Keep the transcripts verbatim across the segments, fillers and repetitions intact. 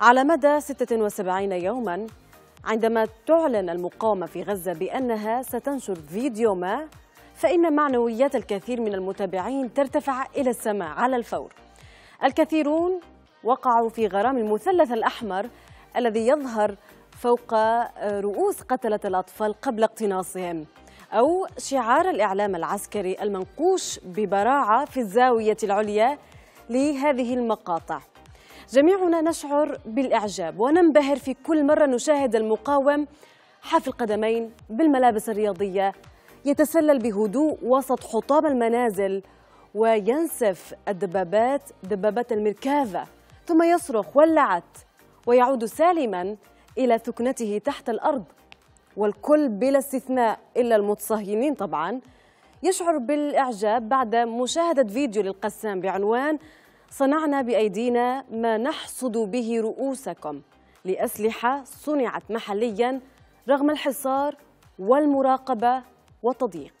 على مدى ستة وسبعين يوما عندما تعلن المقاومة في غزة بأنها ستنشر فيديو ما، فإن معنويات الكثير من المتابعين ترتفع إلى السماء على الفور. الكثيرون وقعوا في غرام المثلث الأحمر الذي يظهر فوق رؤوس قتلة الأطفال قبل اقتناصهم، أو شعار الإعلام العسكري المنقوش ببراعة في الزاوية العليا لهذه المقاطع. جميعنا نشعر بالإعجاب وننبهر في كل مرة نشاهد المقاوم حافي القدمين بالملابس الرياضية يتسلل بهدوء وسط حطام المنازل وينسف الدبابات دبابات المركافة، ثم يصرخ ولعت ويعود سالما إلى ثكنته تحت الأرض. والكل بلا استثناء إلا المتصهينين طبعا يشعر بالإعجاب بعد مشاهدة فيديو للقسام بعنوان صنعنا بأيدينا ما نحصد به رؤوسكم، لأسلحة صنعت محليا رغم الحصار والمراقبة والتضييق.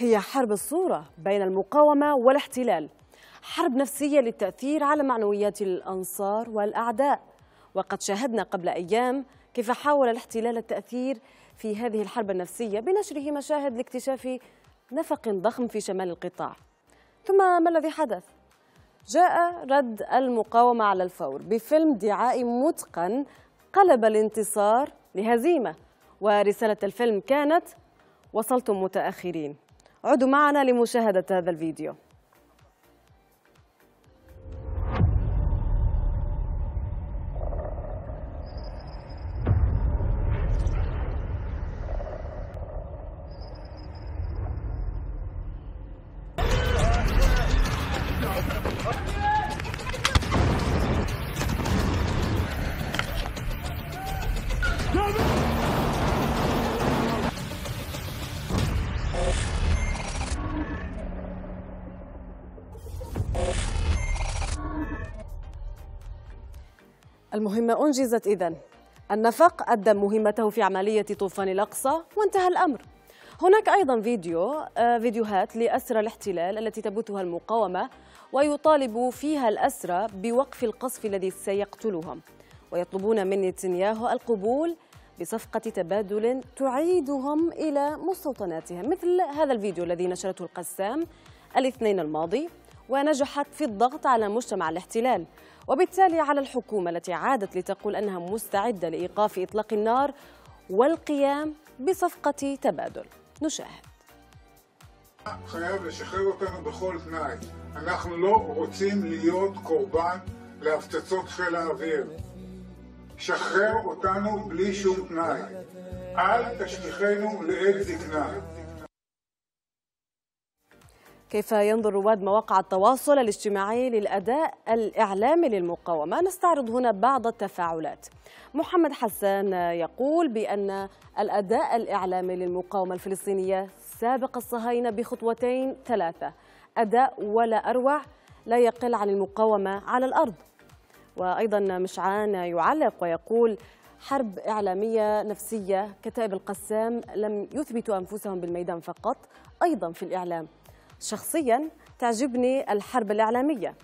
هي حرب الصورة بين المقاومة والاحتلال، حرب نفسية للتأثير على معنويات الأنصار والأعداء. وقد شاهدنا قبل أيام كيف حاول الاحتلال التأثير في هذه الحرب النفسية بنشره مشاهد لاكتشاف نفق ضخم في شمال القطاع. ثم ما الذي حدث؟ جاء رد المقاومة على الفور بفيلم دعائي متقن قلب الانتصار لهزيمة، ورسالة الفيلم كانت وصلتم متأخرين. عودوا معنا لمشاهدة هذا الفيديو. المهمة أنجزت إذن. النفق أدى مهمته في عملية طوفان الأقصى وانتهى الأمر. هناك أيضا فيديو فيديوهات لأسرى الاحتلال التي تبثها المقاومة ويطالب فيها الأسرى بوقف القصف الذي سيقتلهم، ويطلبون من نتنياهو القبول بصفقة تبادل تعيدهم إلى مستوطناتهم، مثل هذا الفيديو الذي نشرته القسام الاثنين الماضي ونجحت في الضغط على مجتمع الاحتلال، وبالتالي على الحكومة التي عادت لتقول أنها مستعدة لإيقاف إطلاق النار والقيام بصفقة تبادل. نشاهد. חייב לשחרר אותנו בכל תנאי. אנחנו לא רוצים להיות קורבן להפצצות חיל האוויר. שחרר אותנו בלי שום תנאי. אל תשליכנו לעת זקנה. كيف ينظر رواد مواقع التواصل الاجتماعي للأداء الإعلامي للمقاومة؟ نستعرض هنا بعض التفاعلات. محمد حسان يقول بأن الأداء الإعلامي للمقاومة الفلسطينية سابق الصهاينة بخطوتين ثلاثة، أداء ولا أروع لا يقل عن المقاومة على الأرض. وأيضا مشعان يعلق ويقول حرب إعلامية نفسية، كتائب القسام لم يثبتوا أنفسهم بالميدان فقط، أيضا في الإعلام. شخصيا تعجبني الحرب الإعلامية.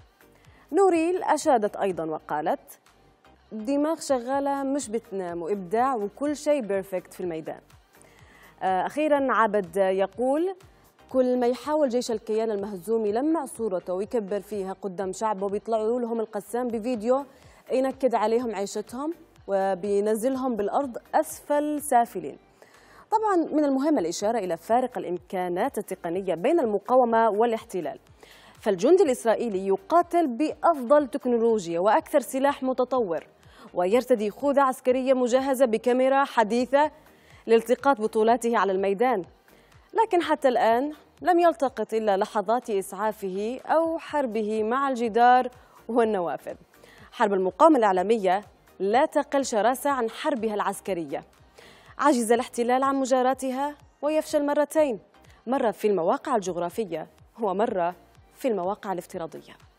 نوريل أشادت أيضا وقالت دماغ شغالة مش بتنام وإبداع وكل شيء بيرفكت في الميدان. أخيرا عبد يقول كل ما يحاول جيش الكيان المهزوم يلمع صورته ويكبر فيها قدام شعبه بيطلعوا لهم القسام بفيديو ينكد عليهم عيشتهم وبينزلهم بالأرض أسفل سافلين. طبعا من المهم الإشارة إلى فارق الإمكانات التقنية بين المقاومة والاحتلال، فالجندي الإسرائيلي يقاتل بأفضل تكنولوجيا وأكثر سلاح متطور، ويرتدي خوذة عسكرية مجهزة بكاميرا حديثة لالتقاط بطولاته على الميدان، لكن حتى الآن لم يلتقط إلا لحظات إسعافه أو حربه مع الجدار والنوافذ. حرب المقاومة الإعلامية لا تقل شراسة عن حربها العسكرية. عجز الاحتلال عن مجاراتها ويفشل مرتين، مرة في المواقع الجغرافية ومرة في المواقع الافتراضية.